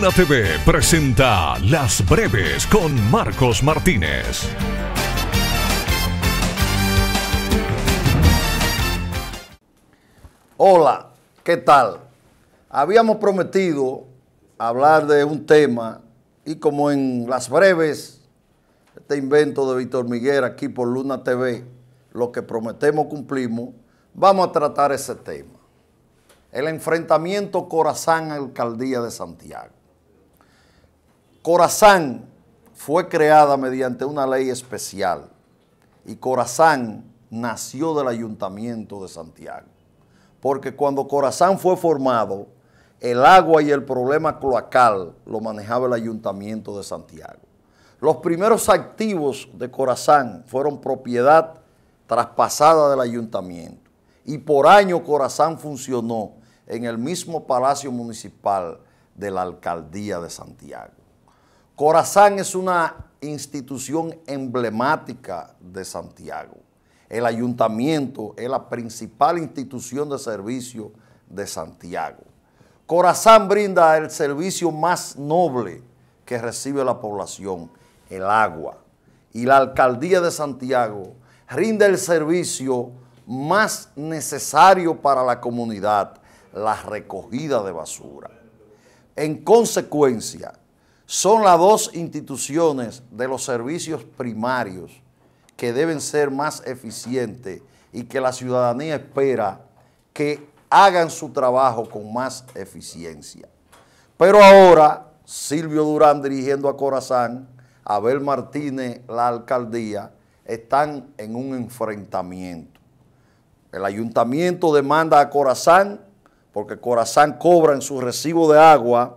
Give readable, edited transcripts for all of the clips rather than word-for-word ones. Luna TV presenta Las Breves con Marcos Martínez. Hola, ¿qué tal? Habíamos prometido hablar de un tema y como en Las Breves, este invento de Víctor Miguel aquí por Luna TV, lo que prometemos cumplimos, vamos a tratar ese tema. El enfrentamiento CORAASAN a Alcaldía de Santiago. CORAASAN fue creada mediante una ley especial y CORAASAN nació del Ayuntamiento de Santiago. Porque cuando CORAASAN fue formado, el agua y el problema cloacal lo manejaba el Ayuntamiento de Santiago. Los primeros activos de CORAASAN fueron propiedad traspasada del Ayuntamiento. Y por año CORAASAN funcionó en el mismo Palacio Municipal de la Alcaldía de Santiago. CORAASAN es una institución emblemática de Santiago. El Ayuntamiento es la principal institución de servicio de Santiago. CORAASAN brinda el servicio más noble que recibe la población, el agua. Y la Alcaldía de Santiago rinde el servicio más necesario para la comunidad, la recogida de basura. En consecuencia, son las dos instituciones de los servicios primarios que deben ser más eficientes y que la ciudadanía espera que hagan su trabajo con más eficiencia. Pero ahora, Silvio Durán dirigiendo a CORAASAN, Abel Martínez, la alcaldía, están en un enfrentamiento. El ayuntamiento demanda a CORAASAN porque CORAASAN cobra en su recibo de agua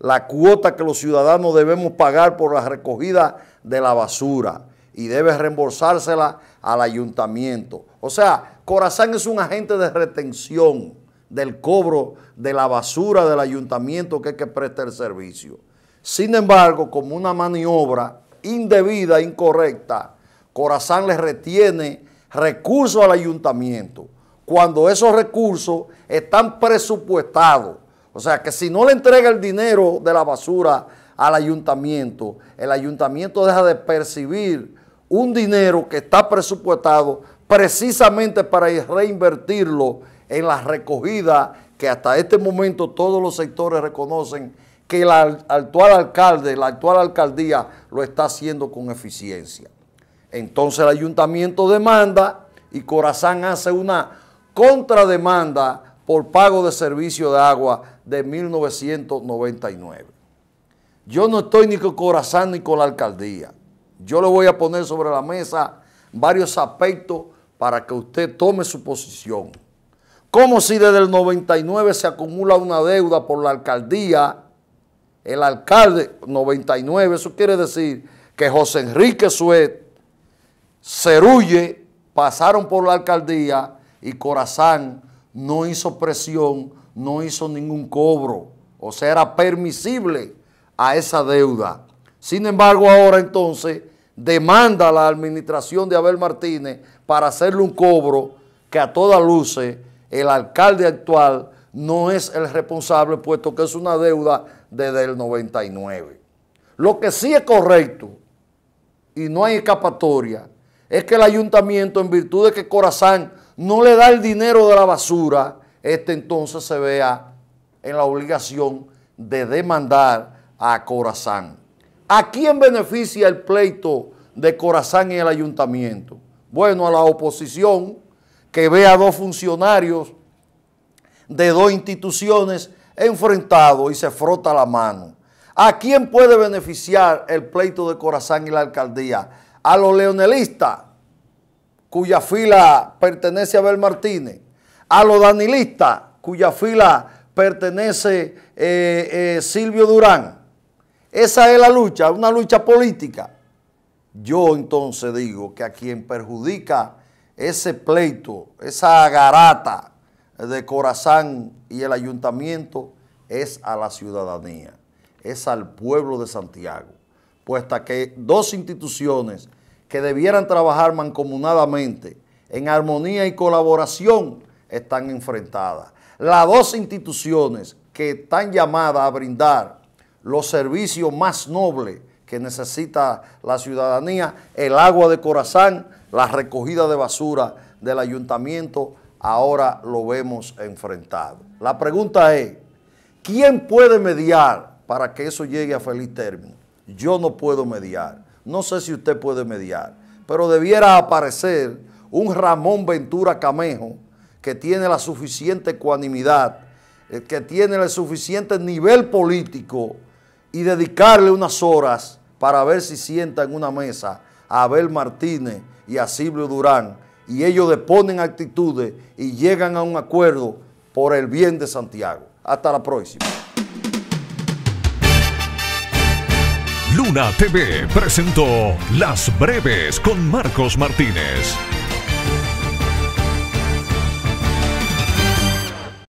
la cuota que los ciudadanos debemos pagar por la recogida de la basura y debe reembolsársela al ayuntamiento. O sea, CORAASAN es un agente de retención del cobro de la basura del ayuntamiento que es que presta el servicio. Sin embargo, como una maniobra indebida, incorrecta, CORAASAN le retiene recursos al ayuntamiento, cuando esos recursos están presupuestados. O sea que si no le entrega el dinero de la basura al ayuntamiento, el ayuntamiento deja de percibir un dinero que está presupuestado precisamente para reinvertirlo en la recogida que hasta este momento todos los sectores reconocen que el actual alcalde, la actual alcaldía lo está haciendo con eficiencia. Entonces el ayuntamiento demanda y CORAASAN hace una contrademanda por pago de servicio de agua de 1999. Yo no estoy ni con CORAASAN ni con la alcaldía. Yo le voy a poner sobre la mesa varios aspectos para que usted tome su posición. Como si desde el 99 se acumula una deuda por la alcaldía, el alcalde 99, eso quiere decir que José Enrique Suet, Cerulle pasaron por la alcaldía y CORAASAN no hizo presión, no hizo ningún cobro. O sea, era permisible a esa deuda. Sin embargo, ahora entonces demanda a la administración de Abel Martínez para hacerle un cobro que a todas luces el alcalde actual no es el responsable, puesto que es una deuda desde el 99. Lo que sí es correcto y no hay escapatoria es que el ayuntamiento, en virtud de que CORAASAN no le da el dinero de la basura, este entonces se vea en la obligación de demandar a CORAASAN. ¿A quién beneficia el pleito de CORAASAN y el ayuntamiento? Bueno, a la oposición, que ve a dos funcionarios de dos instituciones enfrentados y se frota la mano. ¿A quién puede beneficiar el pleito de CORAASAN y la alcaldía? A los leonelistas, cuya fila pertenece a Abel Martínez, a los danilistas, cuya fila pertenece Silvio Durán. Esa es la lucha, una lucha política. Yo entonces digo que a quien perjudica ese pleito, esa garata de CORAASAN y el ayuntamiento es a la ciudadanía, es al pueblo de Santiago. Puesta que dos instituciones que debieran trabajar mancomunadamente en armonía y colaboración están enfrentadas. Las dos instituciones que están llamadas a brindar los servicios más nobles que necesita la ciudadanía, el agua de Corazán, la recogida de basura del ayuntamiento, ahora lo vemos enfrentado. La pregunta es, ¿quién puede mediar para que eso llegue a feliz término? Yo no puedo mediar, no sé si usted puede mediar, pero debiera aparecer un Ramón Ventura Camejo que tiene la suficiente ecuanimidad, que tiene el suficiente nivel político y dedicarle unas horas para ver si sienta en una mesa a Abel Martínez y a Silvio Durán y ellos deponen actitudes y llegan a un acuerdo por el bien de Santiago. Hasta la próxima. Luna TV presentó Las Breves con Marcos Martínez.